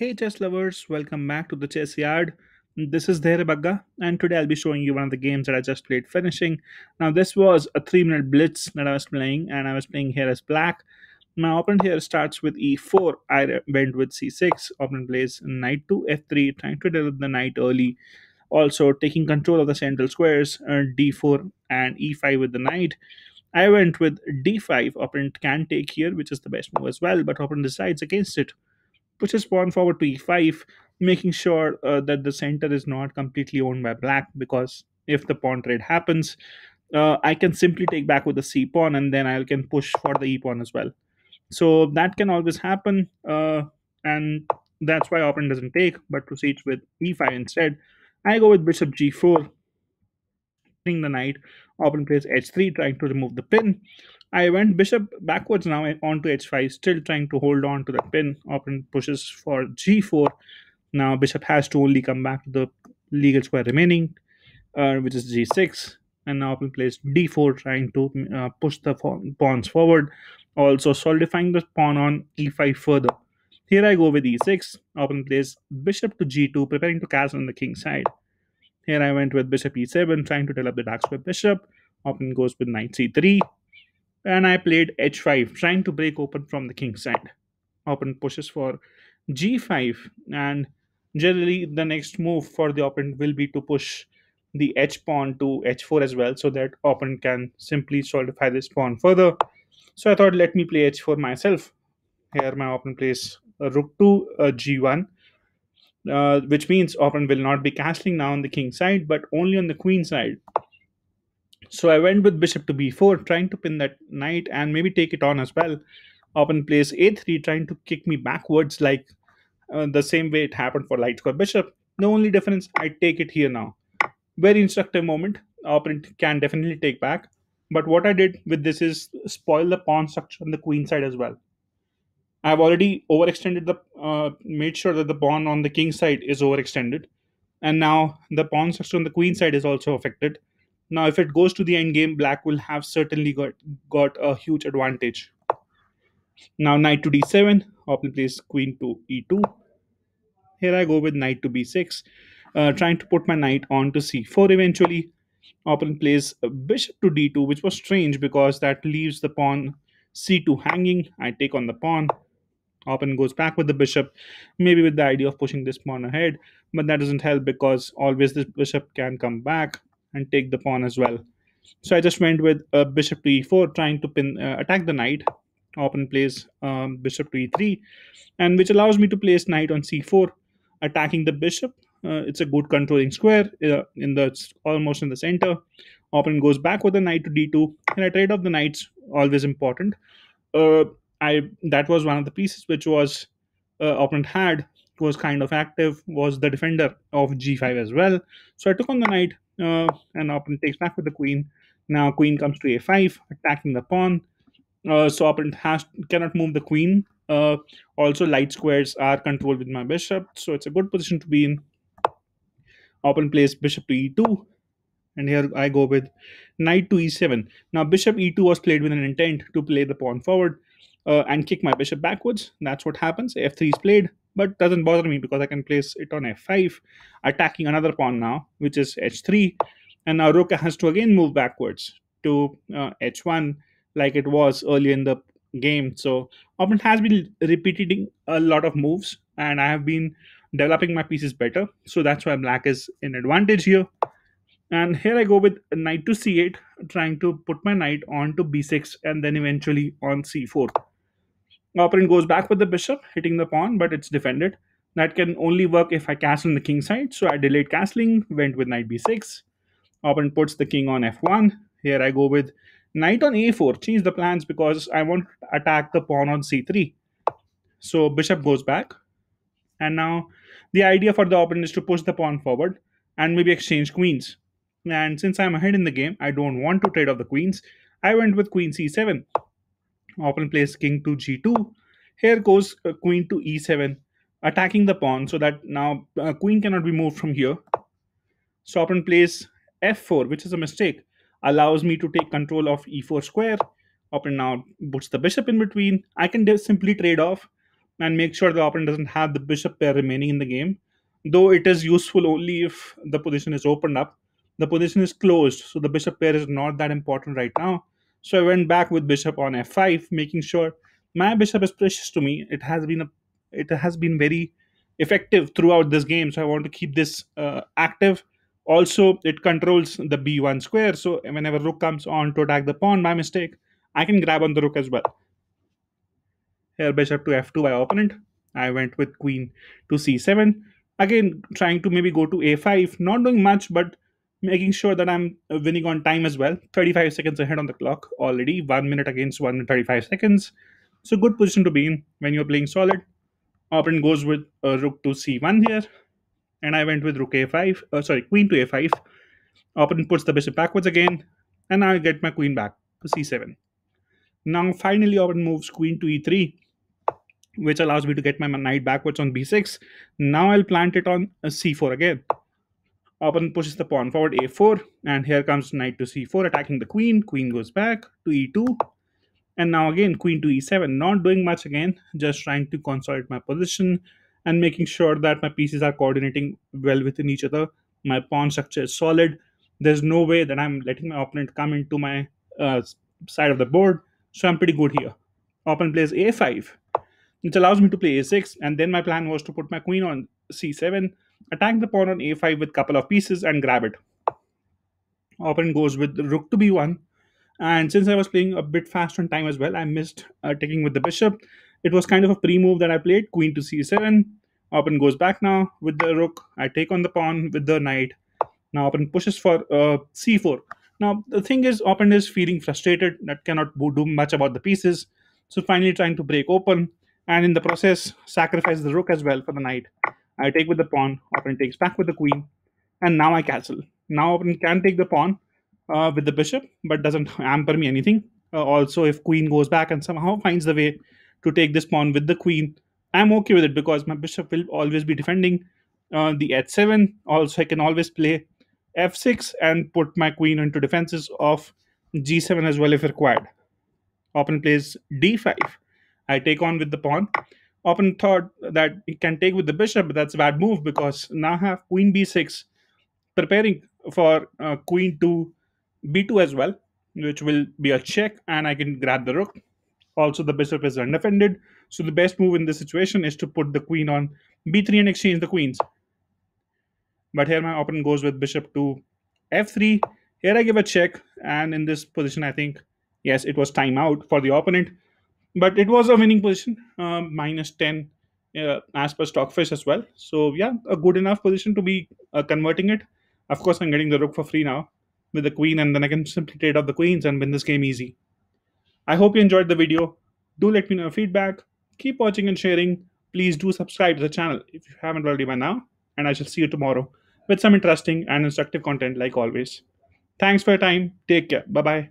Hey chess lovers, welcome back to the Chessyard. This is Dhairya Bagga and today I'll be showing you one of the games that I just played finishing. Now this was a 3-minute blitz that I was playing and I was playing here as black. My opponent here starts with e4, I went with c6, opponent plays knight to f3, trying to develop the knight early. Also taking control of the central squares, d4 and e5 with the knight. I went with d5, opponent can take here, which is the best move as well, but opponent decides against it. Pushes pawn forward to e5, making sure that the center is not completely owned by black, because if the pawn trade happens, I can simply take back with the c pawn and then I can push for the e pawn as well. So that can always happen, and that's why opponent doesn't take, but proceeds with e5 instead. I go with bishop g4, the knight. Opponent plays h3, trying to remove the pin. I went bishop backwards now and onto h5, still trying to hold on to the pin. Opponent pushes for g4. Now bishop has to only come back to the legal square remaining, which is g6. And now opponent plays d4, trying to push the pawns forward, also solidifying the pawn on e5 further. Here I go with e6. Opponent plays bishop to g2, preparing to castle on the king side. Here I went with bishop e7, trying to develop the dark square bishop. Opponent goes with knight c3. And I played h5, trying to break open from the king side. Opponent pushes for g5. And generally, the next move for the opponent will be to push the h pawn to h4 as well, so that opponent can simply solidify this pawn further. So I thought, let me play h4 myself. Here my opponent plays rook to g1. Which means opponent will not be castling now on the king side, but only on the queen side. So I went with bishop to b4, trying to pin that knight and maybe take it on as well. Opponent plays a3, trying to kick me backwards like the same way it happened for light square bishop. The only difference, I take it here now. Very instructive moment. Opponent can definitely take back. But what I did with this is spoil the pawn structure on the queen side as well. I've already overextended the, made sure that the pawn on the king side is overextended. And now the pawn structure on the queen side is also affected. Now if it goes to the endgame, black will have certainly got a huge advantage. Now knight to d7, opponent plays queen to e2. Here I go with knight to b6, trying to put my knight on to c4 eventually. Opponent plays bishop to d2, which was strange because that leaves the pawn c2 hanging. I take on the pawn. Opponent goes back with the bishop, maybe with the idea of pushing this pawn ahead, but that doesn't help because always this bishop can come back and take the pawn as well. So I just went with bishop to e4, trying to attack the knight. Opponent plays bishop to e3, and which allows me to place knight on c4, attacking the bishop. It's a good controlling square almost in the center. Opponent goes back with the knight to d2, and I trade off the knights. Always important. That was one of the pieces which was opponent had, was kind of active, was the defender of g5 as well. So I took on the knight, and opponent takes back with the queen. Now queen comes to a5, attacking the pawn. So opponent cannot move the queen. Also light squares are controlled with my bishop, so it's a good position to be in. Opponent plays bishop to e2. And here I go with knight to e7. Now bishop e2 was played with an intent to play the pawn forward and kick my bishop backwards. That's what happens. f3 is played, but doesn't bother me because I can place it on f5, attacking another pawn now, which is h3. And now rook has to again move backwards to h1 like it was earlier in the game. So opponent has been repeating a lot of moves, and I have been developing my pieces better. So that's why black is in advantage here. And here I go with knight to c8, trying to put my knight on to b6 and then eventually on c4. Opponent goes back with the bishop, hitting the pawn, but it's defended. That can only work if I castle on the king side, so I delayed castling, went with knight b6. Opponent puts the king on f1. Here I go with knight on a4, change the plans because I want to attack the pawn on c3. So bishop goes back. And now the idea for the opponent is to push the pawn forward and maybe exchange queens. And since I'm ahead in the game, I don't want to trade off the queens. I went with queen c7. Opponent plays king to g2. Here goes queen to e7, attacking the pawn so that now queen cannot be moved from here. So opponent plays f4, which is a mistake. Allows me to take control of e4 square. Opponent now puts the bishop in between. I can simply trade off and make sure the opponent doesn't have the bishop pair remaining in the game, though it is useful only if the position is opened up. The position is closed, so the bishop pair is not that important right now. So I went back with bishop on f5, making sure my bishop is precious to me. It has been very effective throughout this game, so I want to keep this active. Also, it controls the b1 square, so whenever rook comes on to attack the pawn by mistake, I can grab on the rook as well. Here bishop to f2 by opponent. I went with queen to c7. Again, trying to maybe go to a5, not doing much, but making sure that I'm winning on time as well. 35 seconds ahead on the clock already. 1 minute against 1 minute 35 seconds. So good position to be in when you're playing solid. Opponent goes with rook to c1 here. And I went with rook a5, queen to a5. Opponent puts the bishop backwards again. And I get my queen back to c7. Now finally opponent moves queen to e3, which allows me to get my knight backwards on b6. Now I'll plant it on c4 again. Opponent pushes the pawn forward a4, and here comes knight to c4 attacking the queen. Queen goes back to e2, and now again queen to e7. Not doing much again, just trying to consolidate my position and making sure that my pieces are coordinating well within each other. My pawn structure is solid. There's no way that I'm letting my opponent come into my side of the board, so I'm pretty good here. Opponent plays a5, which allows me to play a6, and then my plan was to put my queen on c7, attack the pawn on a5 with a couple of pieces and grab it. Opponent goes with rook to b1, and since I was playing a bit fast on time as well, I missed taking with the bishop. It was kind of a pre-move that I played, queen to c7. Opponent goes back now with the rook. I take on the pawn with the knight. Now opponent pushes for c4. Now the thing is, opponent is feeling frustrated, that cannot do much about the pieces, so finally trying to break open, and in the process sacrifice the rook as well for the knight. I take with the pawn, opponent takes back with the queen, and now I castle. Now opponent can take the pawn with the bishop, but doesn't hamper me anything. Also, if queen goes back and somehow finds the way to take this pawn with the queen, I'm okay with it because my bishop will always be defending the h7. Also, I can always play f6 and put my queen into defenses of g7 as well if required. Opponent plays d5. I take on with the pawn. Opponent thought that he can take with the bishop, but that's a bad move because now I have queen b6 preparing for queen to b2 as well, which will be a check, and I can grab the rook. Also, the bishop is undefended, so the best move in this situation is to put the queen on b3 and exchange the queens. But here my opponent goes with bishop to f3. Here I give a check, and in this position I think, yes, it was timeout for the opponent. But it was a winning position, minus 10 as per Stockfish as well. So yeah, a good enough position to be converting it. Of course, I'm getting the rook for free now with the queen, and then I can simply trade off the queens and win this game easy. I hope you enjoyed the video. Do let me know your feedback. Keep watching and sharing. Please do subscribe to the channel if you haven't already by now. And I shall see you tomorrow with some interesting and instructive content like always. Thanks for your time. Take care. Bye-bye.